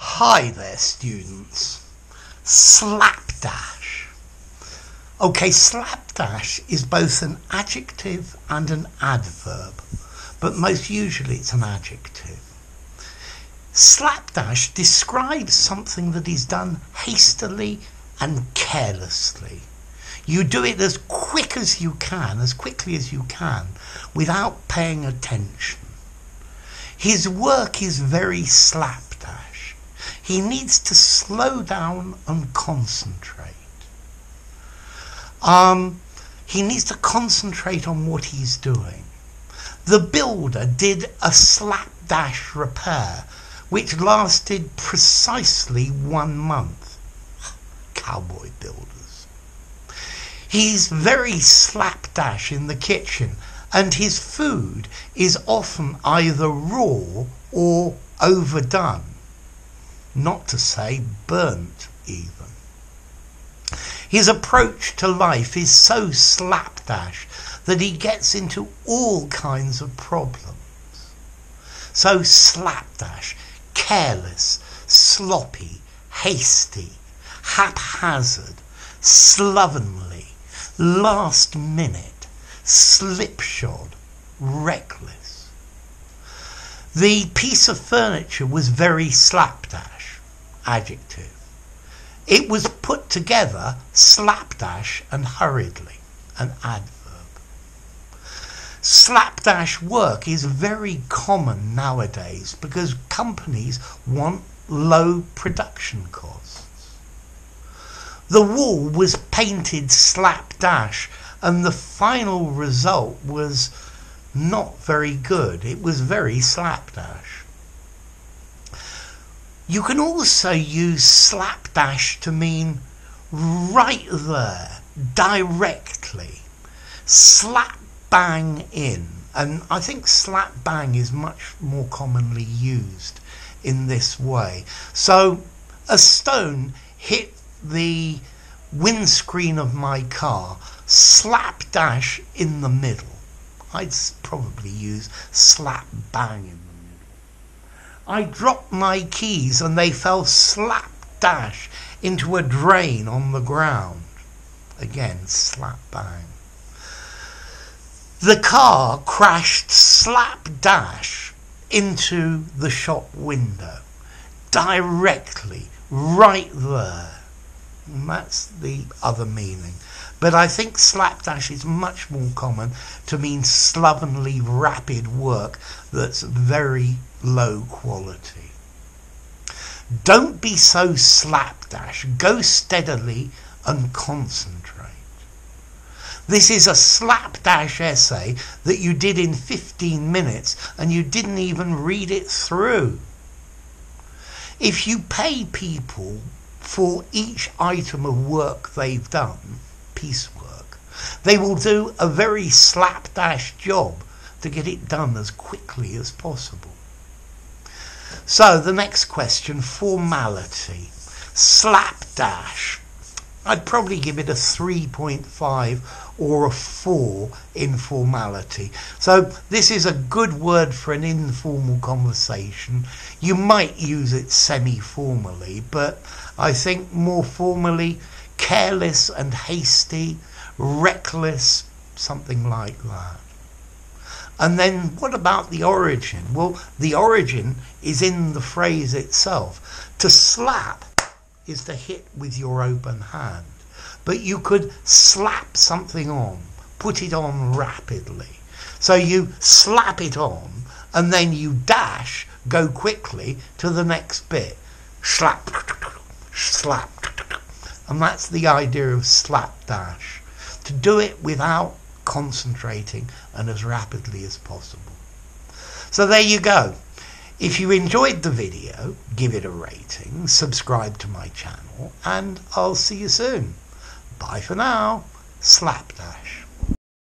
Hi there, students. Slapdash. Okay, slapdash is both an adjective and an adverb, but most usually it's an adjective. Slapdash describes something that is done hastily and carelessly. You do it as quick as you can, as quickly as you can, without paying attention. His work is very slapdash. He needs to slow down and concentrate. He needs to concentrate on what he's doing. The builder did a slapdash repair, which lasted precisely 1 month. Cowboy builders. He's very slapdash in the kitchen, and his food is often either raw or overdone. Not to say burnt, even. His approach to life is so slapdash that he gets into all kinds of problems. So slapdash, careless, sloppy, hasty, haphazard, slovenly, last minute, slipshod, reckless. The piece of furniture was very slapdash. Adjective. It was put together slapdash and hurriedly, an adverb. Slapdash work is very common nowadays because companies want low production costs. The wall was painted slapdash and the final result was not very good. It was very slapdash. You can also use slapdash to mean right there, directly, slap bang in. And I think slap bang is much more commonly used in this way. So a stone hit the windscreen of my car, slapdash in the middle. I'd probably use slap bang in the middle. I dropped my keys and they fell slapdash into a drain on the ground. Again, slap bang. The car crashed slapdash into the shop window. Directly, right there. And that's the other meaning. But I think slapdash is much more common to mean slovenly, rapid work that's very low quality. Don't be so slapdash. Go steadily and concentrate. This is a slapdash essay that you did in 15 minutes and you didn't even read it through. If you pay people for each item of work they've done, piecework, they will do a very slapdash job to get it done as quickly as possible. So the next question, formality. Slapdash. I'd probably give it a 3.5 or a 4 in formality. So this is a good word for an informal conversation. You might use it semi-formally, but I think more formally, careless and hasty, reckless, something like that. And then what about the origin? Well, the origin is in the phrase itself. To slap is to hit with your open hand. But you could slap something on, put it on rapidly. So you slap it on and then you dash, go quickly to the next bit. Slap, slap. And that's the idea of slapdash. To do it without concentrating and as rapidly as possible. So there you go. If you enjoyed the video, give it a rating, subscribe to my channel, and I'll see you soon. Bye for now. Slapdash.